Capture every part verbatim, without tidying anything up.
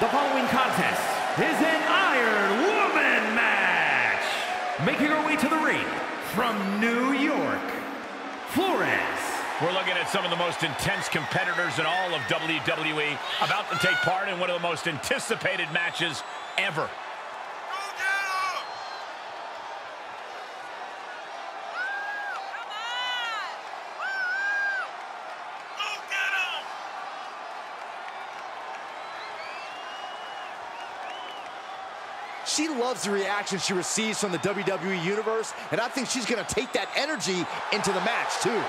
The following contest is an Iron Woman match. Making her way to the ring from New York, Flores. We're looking at some of the most intense competitors in all of W W E about to take part in one of the most anticipated matches ever. She loves the reaction she receives from the W W E Universe, and I think she's going to take that energy into the match, too.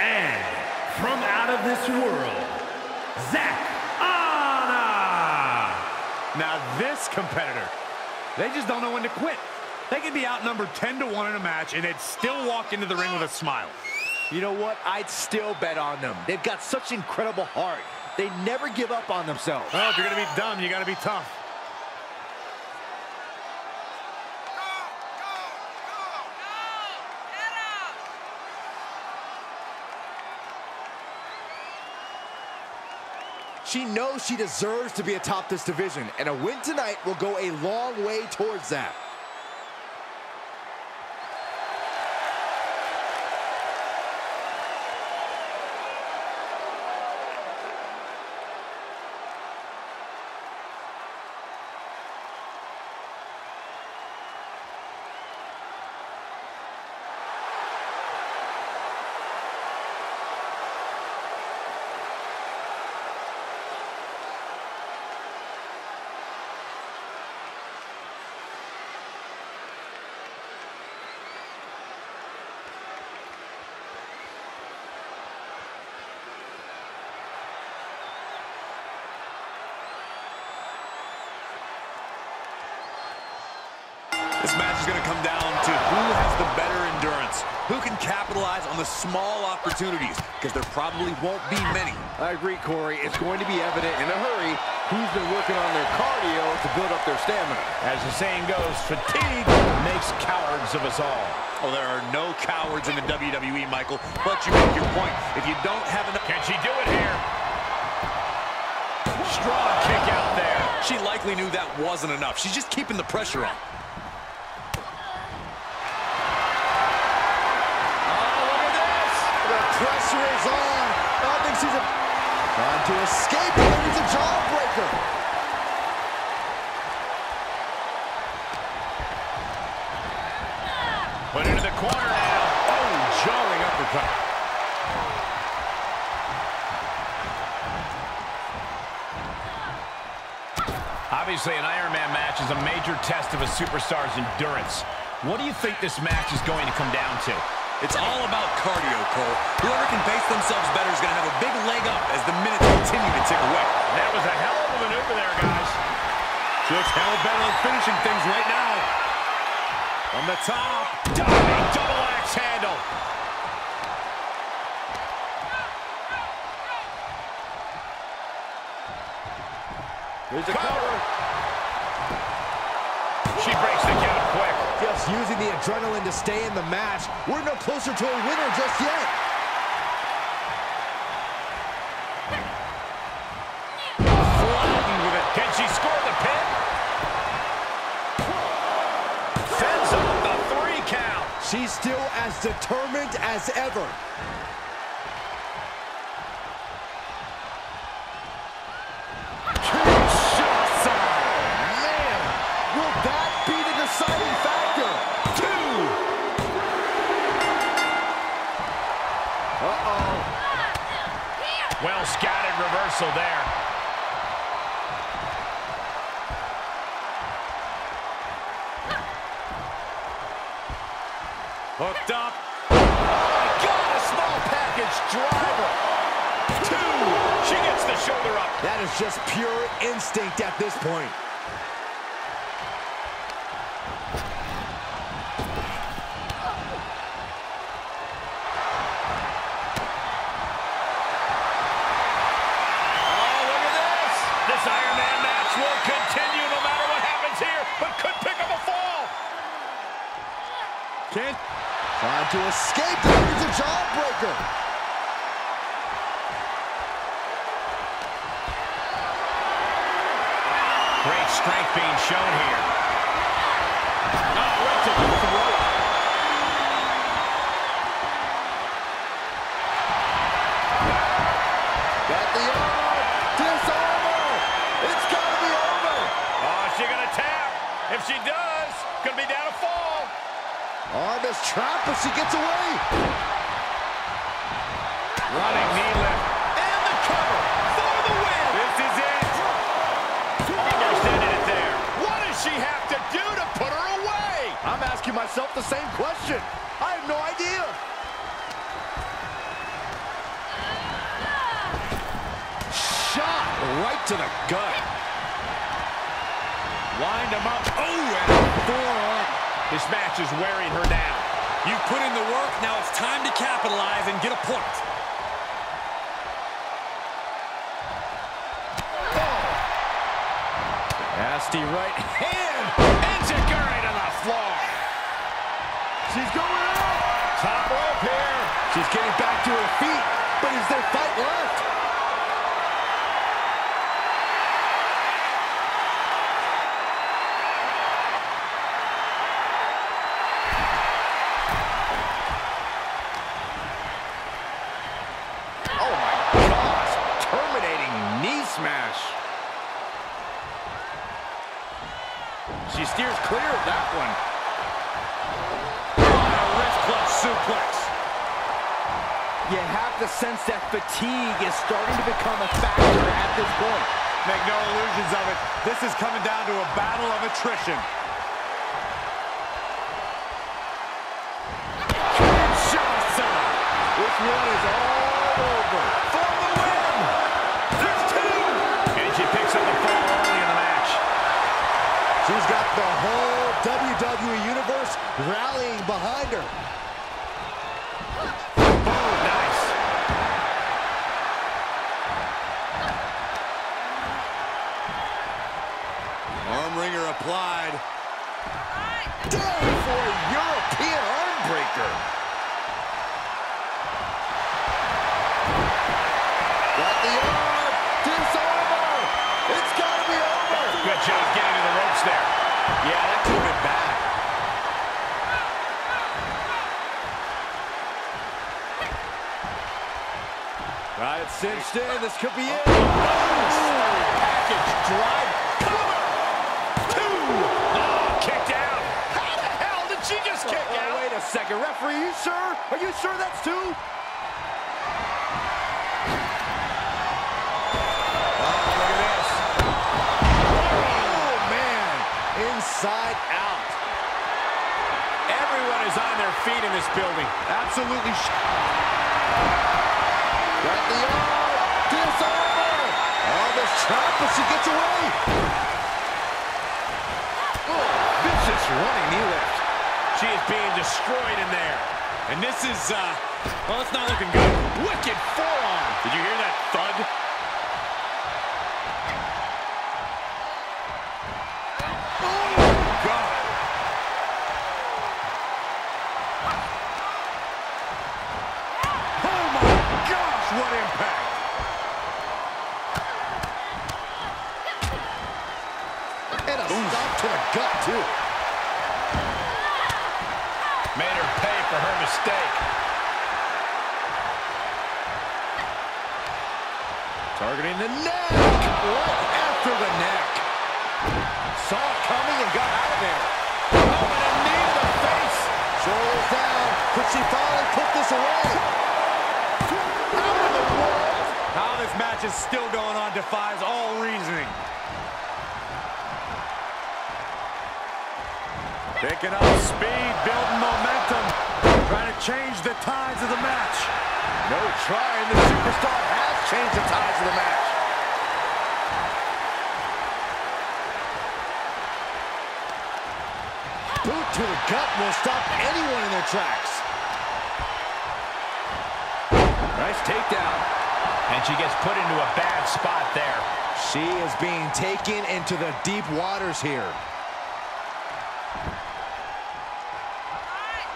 And from out of this world, Zatanna! Now this competitor, they just don't know when to quit. They can be outnumbered ten to one in a match and they'd still walk into the ring with a smile. You know what? I'd still bet on them. They've got such incredible heart. They never give up on themselves. Well, if you're gonna be dumb, you gotta be tough. She knows she deserves to be atop this division, and a win tonight will go a long way towards that. This match is going to come down to who has the better endurance, who can capitalize on the small opportunities, because there probably won't be many. I agree, Corey. It's going to be evident in a hurry who's been working on their cardio to build up their stamina. As the saying goes, fatigue makes cowards of us all. Well, there are no cowards in the W W E, Michael, but you make your point. If you don't have enough... Can she do it here? Strong kick out there. She likely knew that wasn't enough. She's just keeping the pressure on. Pressure is on. I think she's a... trying to escape, but it's a jawbreaker. Put into the corner now. Oh, jarring uppercut. Obviously, an Iron Man match is a major test of a superstar's endurance. What do you think this match is going to come down to? It's all about cardio, Cole. Whoever can pace themselves better is going to have a big leg up as the minutes continue to tick away. That was a hell of a maneuver there, guys. Just hell-bent on finishing things right now. On the top, diving double axe handle. Here's a cover. She breaks the count quick. Just using the adrenaline to stay in the match. We're no closer to a winner just yet. Flattened with it. Can she score the pin? Fends off the three count. She's still as determined as ever. Well scattered reversal there. Hooked up. Oh my God, a small package driver. Two. She gets the shoulder up. That is just pure instinct at this point. to escape. There's a jawbreaker. Great strength being shown here. Oh, right to the throat. Got the arm. Disarmor. It's got to be over. Oh, is she going to tap? If she does, could be down a fall. Arm is trapped, but she gets away. Running knee lift. And the cover for the win. This is it. Almost ended it there. What does she have to do to put her away? I'm asking myself the same question. I have no idea. Shot right to the gut. Wind him up. Oh, and a forearm. This match is wearing her down. You put in the work, now it's time to capitalize and get a point. Oh. Nasty right hand, and Shikari to the floor. She's going up. Top rope here. She's getting back to her feet, but is there fight left? She steers clear of that one. Oh, a wrist clutch suplex. You have to sense that fatigue is starting to become a factor at this point. Make no illusions of it. This is coming down to a battle of attrition. Kinshasa. This one is all over. For the win. There's two. And she picks up the fall early in the match. She's got the whole W W E Universe rallying behind her. Oh, nice. Arm ringer applied. Down for a European arm breaker. Got the arm. Disarmor. It's got to be over. Good job getting to the ropes there. Yeah, that took it back. Right, it's cinched in. This could be it. Oh, package drive. Cover. Two. Oh, kicked out. How the hell did she just kick oh, oh, out? Wait a second. Referee, you sure? Are you sure that's two? Inside out. Everyone is on their feet in this building. Absolutely. Got the arm. Disarmor. Oh, this trap, but she gets away. Oh, vicious running knee lift. She is being destroyed in there. And this is, uh, well, it's not looking good. Wicked forearm. Did you hear that thud? What impact! And a Ooh. Stop to the gut, too. Made her pay for her mistake. Targeting the neck! Right after the neck. Saw it coming and got out of there. Oh, and a knee to the face. Shoulders down. Could she finally put this away? How this match is still going on defies all reasoning. Picking up speed, building momentum, trying to change the tides of the match. No trying, the superstar has changed the tides of the match. Boot to the gut will stop anyone in their tracks. Nice takedown. And she gets put into a bad spot there. She is being taken into the deep waters here. All right,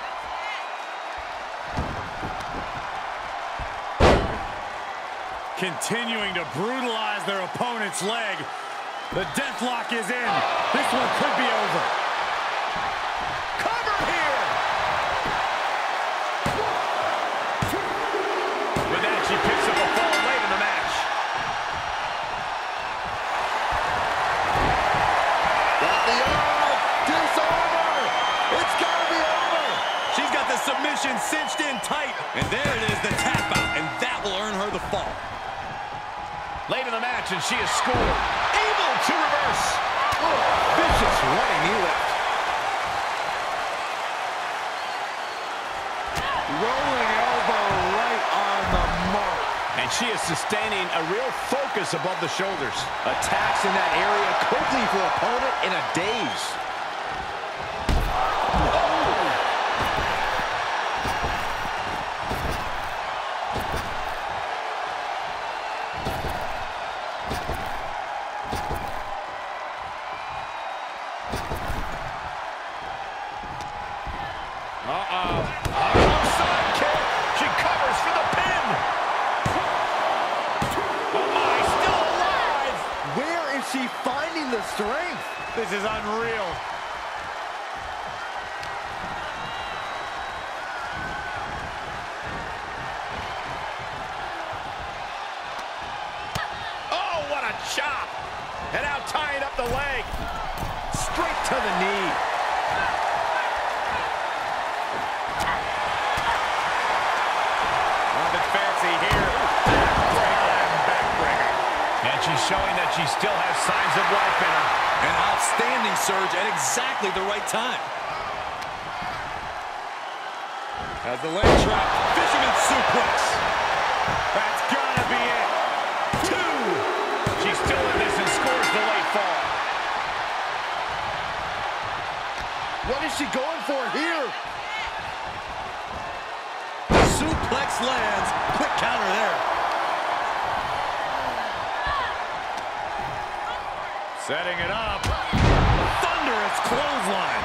Continuing to brutalize their opponent's leg. The deathlock is in. This one could be over. Cover here. With that, she picks up a fall late in the match. Got the arm. Disarmer. It's got to be over. She's got the submission cinched in tight. And there it is, the tap out. And that will earn her the fall. Late in the match, and she has scored. Able to reverse. Oh, vicious running knee lift. Rolling elbow right on the mark. And she is sustaining a real focus above the shoulders. Attacks in that area could leave her opponent in a daze. This is unreal. Oh, what a chop. And now tying up the leg. Straight to the knee. Nothing fancy here. Backbreaker and backbreaker. And she's showing that she still has signs of life in her. An outstanding surge at exactly the right time. As the leg trap, fisherman suplex. That's gotta be it. Two. She's still in this and scores the late fall. What is she going for here? Suplex lands. Quick counter there. Setting it up. Thunderous clothesline.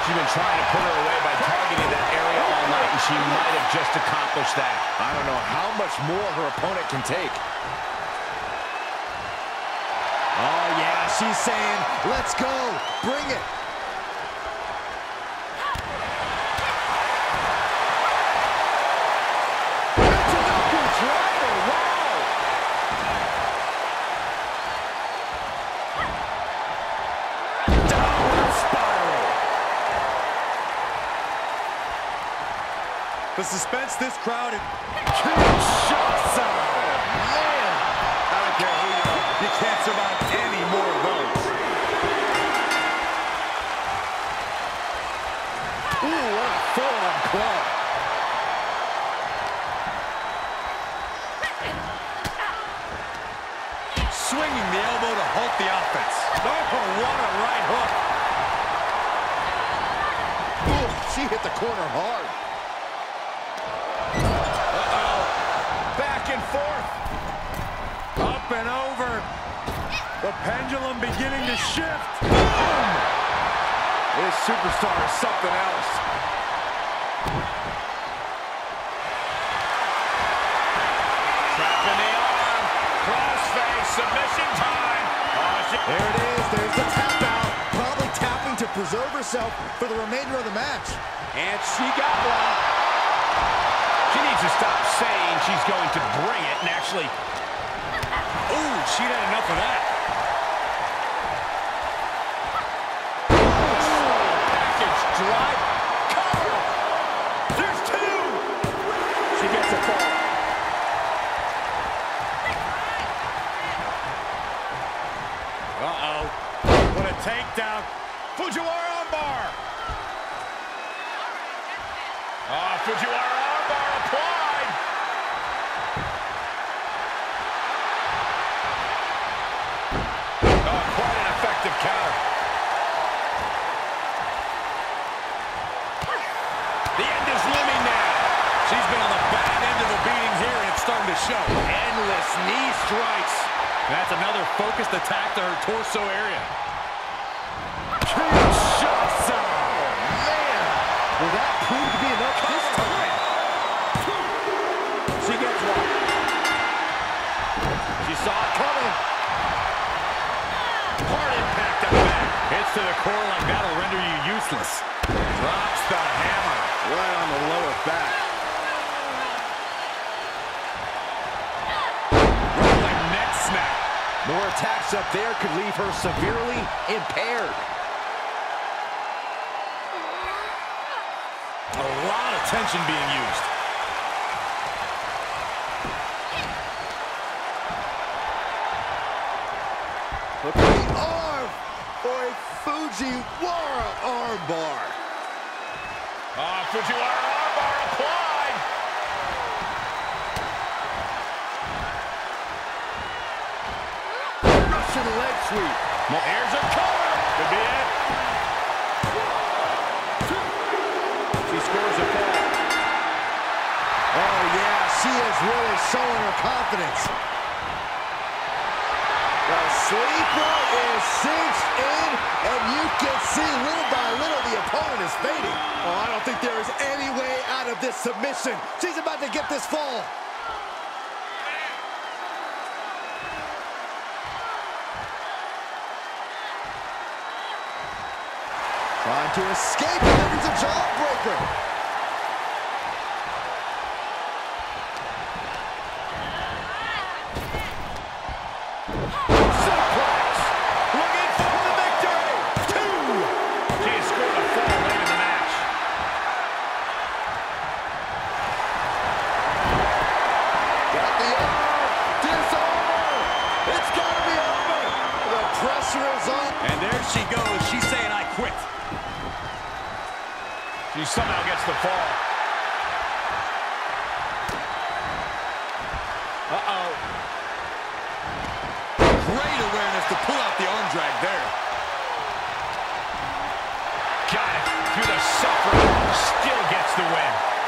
She's been trying to put her away by targeting that area all night, and she might have just accomplished that. I don't know how much more her opponent can take. Oh, yeah, she's saying, let's go, bring it. The suspense this crowd is... Kinshasa! Man! I don't care who you are. You can't survive any more of those. Ooh, what a full-on claw. Swinging the elbow to halt the offense. Oh, what a right hook. Ooh, she hit the corner hard. Forth. Up and over. The pendulum beginning to shift. Boom! This superstar is something else. Trap in the arm. Crossface. Submission time. There it is. There's the tap out. Probably tapping to preserve herself for the remainder of the match. And she got one. She needs to stop saying she's going to bring it and actually... Ooh, she'd had enough of that. Package drive. Cover. There's two. She gets a fall. Uh-oh. What a takedown. Fujiwara on bar. Oh, Fujiwara. Show. Endless knee strikes. That's another focused attack to her torso area. Kinshasa! Man! Will that prove to be enough this time? saw it coming. Hard impact on the back. Hits to the core like that'll render you useless. Drops the hammer right on the lower back. Rolling neck snap. More attacks up there could leave her severely impaired. A lot of tension being used. Look at the arm for a Fujiwara armbar. Ah, uh, Fujiwara armbar applied. Russian leg sweep. Now here's a cover. Could be it. She scores a foul. Oh yeah, she is really showing her confidence. The sleeper is cinched in, and you can see little by little the opponent is fading. Oh, I don't think there is any way out of this submission. She's about to get this fall. Trying to escape, and it's a jawbreaker. She somehow gets the fall. Uh-oh. Great awareness to pull out the arm drag there. Got it. Through the suffering, still gets the win.